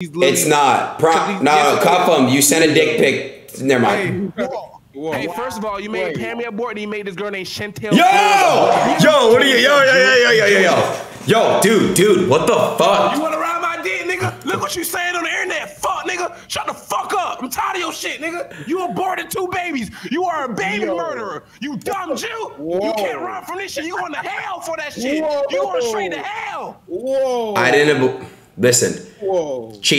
It's not. Cuff him. You sent a dick pic. Never mind. Hey, first of all, you made Pammy abort and you made this girl named Chantel. Yo, what are you? Yo, dude, what the fuck? You wanna ride my dick, nigga? Look what you saying on the internet. Fuck, nigga. Shut the fuck up. I'm tired of your shit, nigga. You aborted 2 babies. You are a baby murderer. You dumb Jew. Whoa. You can't run from this shit. You going to hell for that shit. Whoa. You going straight to hell. Whoa. I didn't. Listen, cheat.